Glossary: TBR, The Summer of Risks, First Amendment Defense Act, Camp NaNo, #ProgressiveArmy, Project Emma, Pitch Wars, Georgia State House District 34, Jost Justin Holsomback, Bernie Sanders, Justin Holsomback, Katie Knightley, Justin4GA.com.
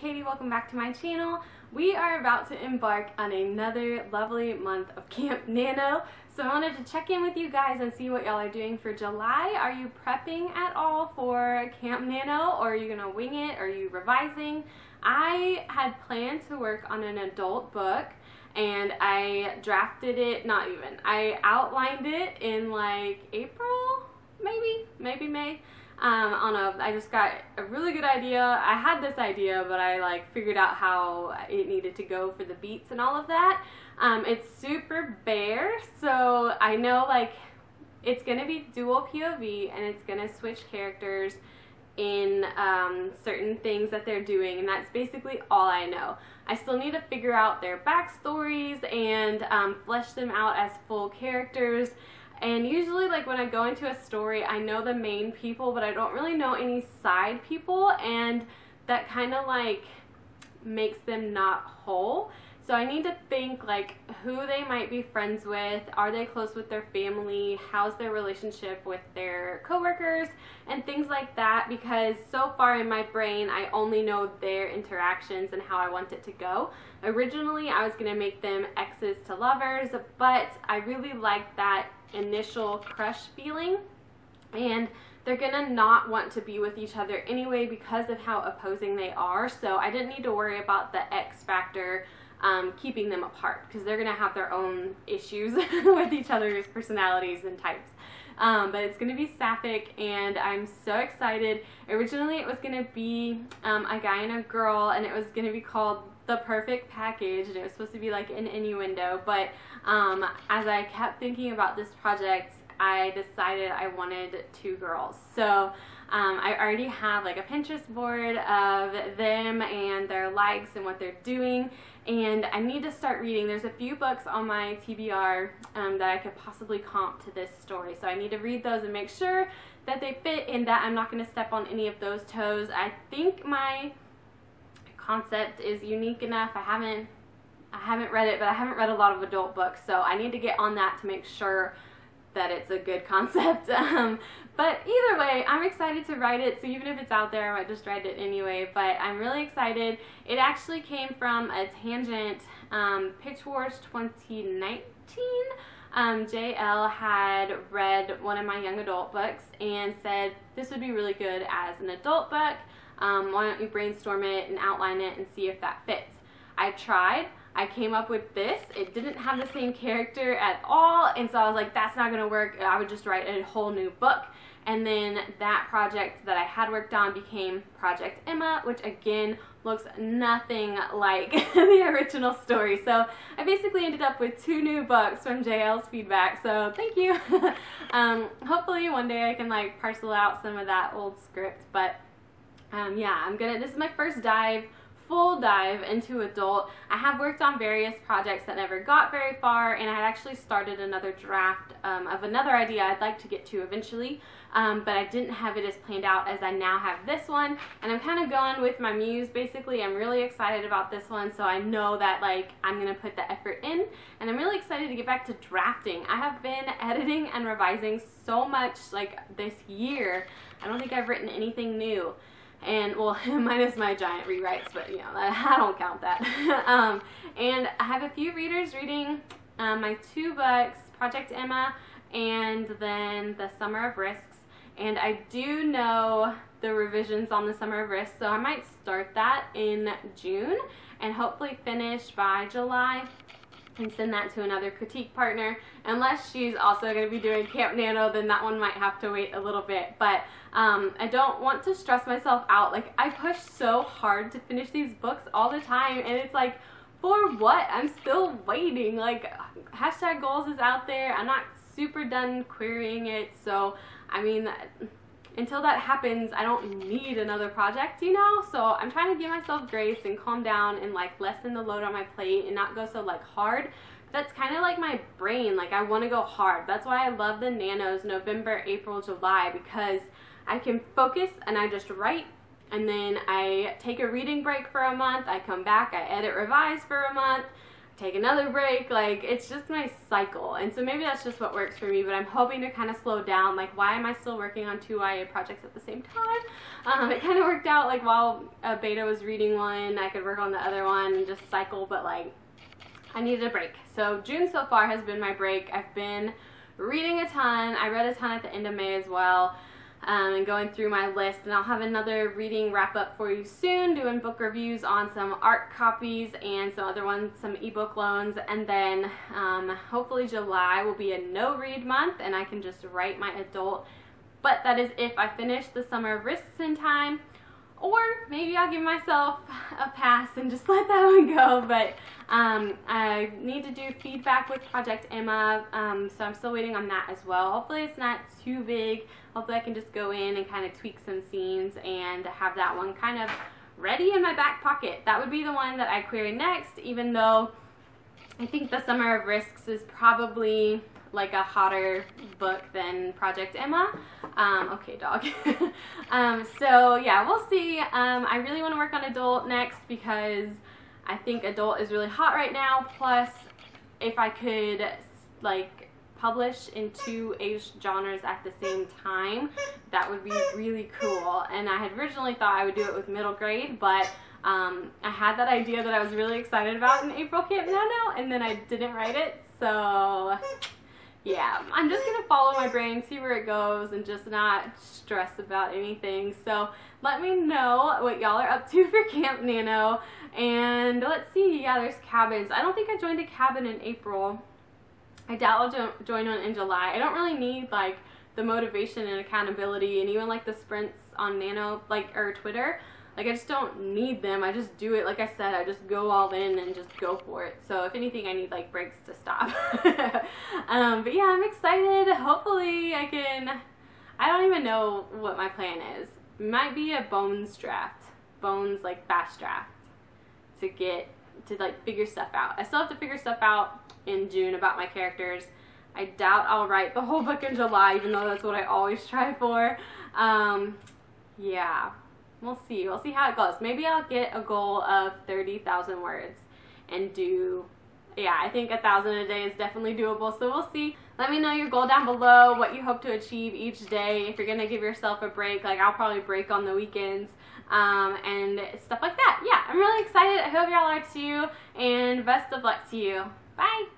Katie, welcome back to my channel. We are about to embark on another lovely month of Camp NaNo, so I wanted to check in with you guys and see what y'all are doing for July. Are you prepping at all for Camp NaNo, or are you going to wing it? Are you revising? I had planned to work on an adult book, and I drafted it, I outlined it in like April, maybe May. I just got a really good idea. I had this idea, but I like figured out how it needed to go for the beats and all of that. It's super bare, so I know like it's gonna be dual POV and it's gonna switch characters in certain things that they're doing, and that's basically all I know. I still need to figure out their backstories and flesh them out as full characters. And usually like when I go into a story, I know the main people, but I don't really know any side people, and that kind of like makes them not whole. So I need to think like who they might be friends with, are they close with their family, how's their relationship with their coworkers, and things like that, because so far in my brain I only know their interactions and how I want it to go. Originally I was going to make them exes to lovers, but I really liked that initial crush feeling, and they're gonna not want to be with each other anyway because of how opposing they are, so I didn't need to worry about the X factor keeping them apart, because they're gonna have their own issues with each other's personalities and types. But it's gonna be sapphic, and I'm so excited. Originally it was gonna be a guy and a girl, and it was gonna be called The Perfect Package, and it was supposed to be like an innuendo, but as I kept thinking about this project, I decided I wanted two girls. So I already have like a Pinterest board of them and their likes and what they're doing, and I need to start reading. There's a few books on my TBR that I could possibly comp to this story, so I need to read those and make sure that they fit and that I'm not going to step on any of those toes. I think my concept is unique enough. I haven't read it, but I haven't read a lot of adult books, so I need to get on that to make sure that it's a good concept. But either way, I'm excited to write it, so even if it's out there, I might just write it anyway, but I'm really excited. It actually came from a tangent. Pitch Wars 2019, JL had read one of my young adult books and said this would be really good as an adult book. Why don't you brainstorm it and outline it and see if that fits? I tried. I came up with this. It didn't have the same character at all, and so I was like, that's not going to work. I would just write a whole new book. And then that project that I had worked on became Project Emma, which again looks nothing like the original story. So I basically ended up with two new books from JL's feedback, so thank you. Hopefully one day I can like parcel out some of that old script, but yeah, this is my first full dive into adult. I have worked on various projects that never got very far, and I had actually started another draft of another idea I'd like to get to eventually, but I didn't have it as planned out as I now have this one, and I'm kind of going with my muse basically. I'm really excited about this one, so I know that like I'm gonna put the effort in, and I'm really excited to get back to drafting. I have been editing and revising so much like this year. I don't think I've written anything new. And well, minus my giant rewrites, but you know, I don't count that. And I have a few readers reading my two books, Project Emma and then The Summer of Risks, and I do know the revisions on The Summer of Risks, so I might start that in June and hopefully finish by July and send that to another critique partner. Unless she's also going to be doing Camp NaNo, then that one might have to wait a little bit, but I don't want to stress myself out. Like, I push so hard to finish these books all the time, and it's like, for what? I'm still waiting. Like, hashtag goals is out there. I'm not super done querying it, so I mean, until that happens, I don't need another project, you know? So I'm trying to give myself grace and calm down and like lessen the load on my plate and not go so like hard. That's kind of like my brain, like I want to go hard. That's why I love the nanos November, April, July, because I can focus and I just write, and then I take a reading break for a month, I come back, I edit, revise for a month, take another break. Like, it's just my cycle. And so maybe that's just what works for me, but I'm hoping to kind of slow down. Like, why am I still working on two YA projects at the same time? It kind of worked out, like, while Beta was reading one, I could work on the other one and just cycle, but, like, I needed a break. So June so far has been my break. I've been reading a ton. I read a ton at the end of May as well. And going through my list, and I'll have another reading wrap up for you soon, doing book reviews on some art copies and some other ones, some ebook loans, and then hopefully July will be a no read month and I can just write my adult. But that is if I finish The Summer of Risks in time, or maybe I'll give myself a pass and just let that one go. But I need to do feedback with Project Emma, so I'm still waiting on that as well. Hopefully it's not too big. Hopefully I can just go in and kind of tweak some scenes and have that one kind of ready in my back pocket. That would be the one that I query next, even though I think The Summer of Risks is probably like a hotter book than Project Emma. Okay, dog. So yeah, we'll see. I really want to work on adult next because I think adult is really hot right now. Plus, if I could like publish in two age genres at the same time, that would be really cool. And I had originally thought I would do it with middle grade, but I had that idea that I was really excited about in April Camp NaNo, and then I didn't write it. So yeah, I'm just going to follow my brain, see where it goes, and just not stress about anything. So let me know what y'all are up to for Camp NaNo. And let's see, yeah, there's cabins. I don't think I joined a cabin in April. I doubt I'll join one in July. I don't really need, like, the motivation and accountability and even, like, the sprints on Nano, like, or Twitter. Like, I just don't need them. I just do it. Like I said, I just go all in and just go for it. So if anything, I need like breaks to stop. But yeah, I'm excited. Hopefully I can, I don't even know what my plan is. Might be a bones draft, bones like fast draft to get, to like figure stuff out. I still have to figure stuff out in June about my characters. I doubt I'll write the whole book in July, even though that's what I always try for. Yeah. We'll see. We'll see how it goes. Maybe I'll get a goal of 30,000 words and do, yeah, I think 1,000 a day is definitely doable. So we'll see. Let me know your goal down below, what you hope to achieve each day. If you're going to give yourself a break, like I'll probably break on the weekends and stuff like that. Yeah, I'm really excited. I hope y'all are too, and best of luck to you. Bye.